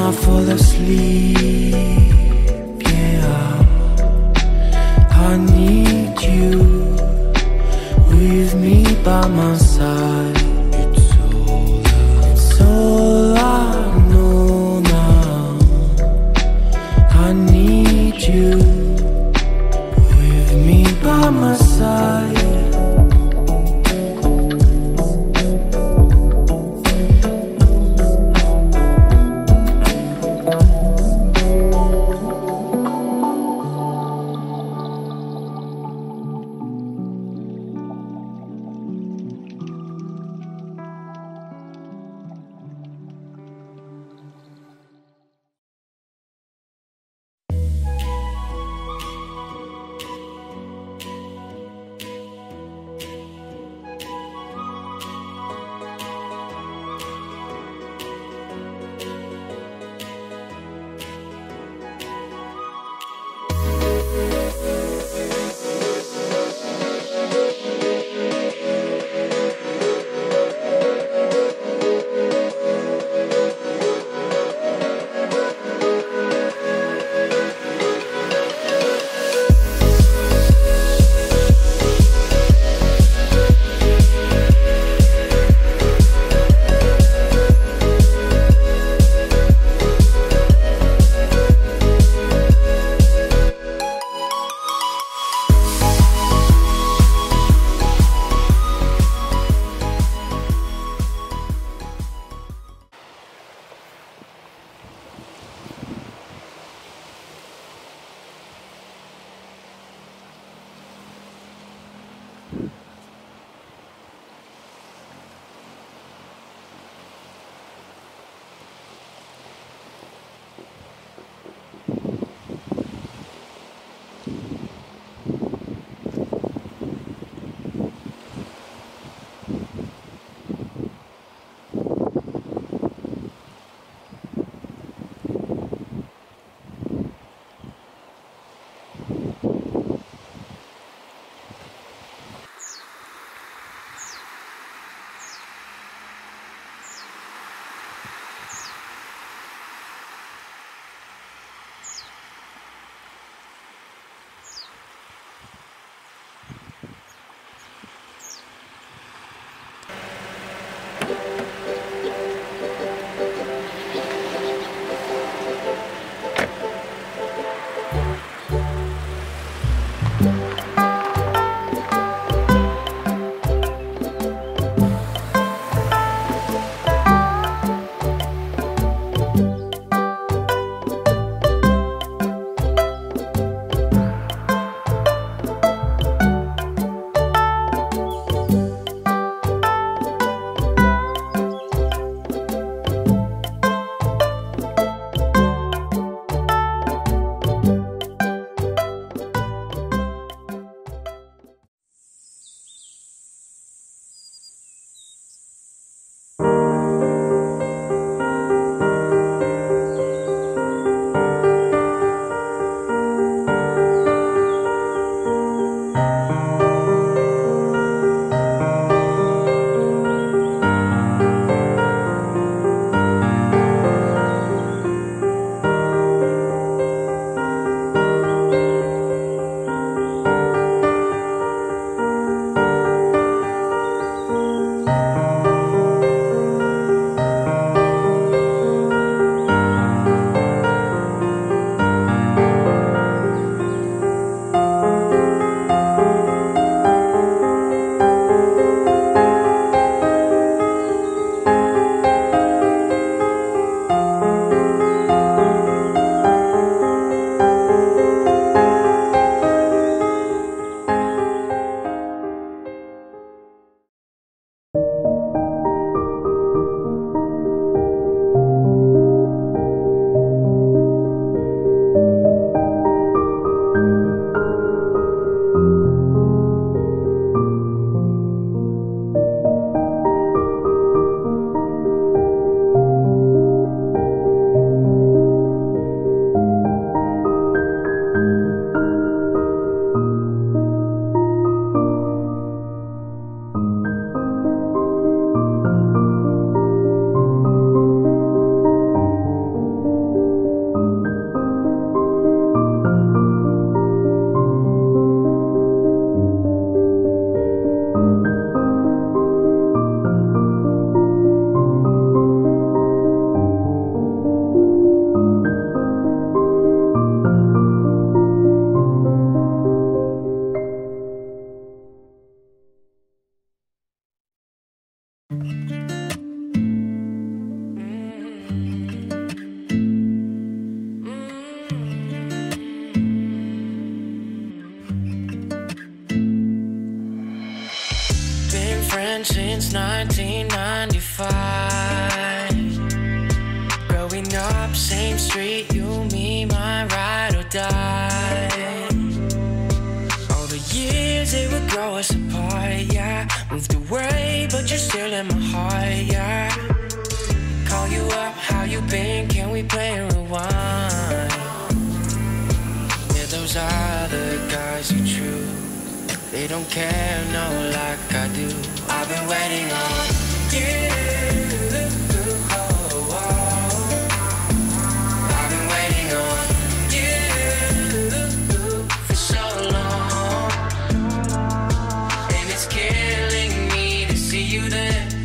I fall asleep, yeah, I need you with me by my side. It's all I know now. I need you with me by my side. up, how you been, can we play and rewind? With those other guys who choose, they don't care, no, like I do. I've been waiting on you, oh, oh, oh. I've been waiting on you for so long, and it's killing me to see you there.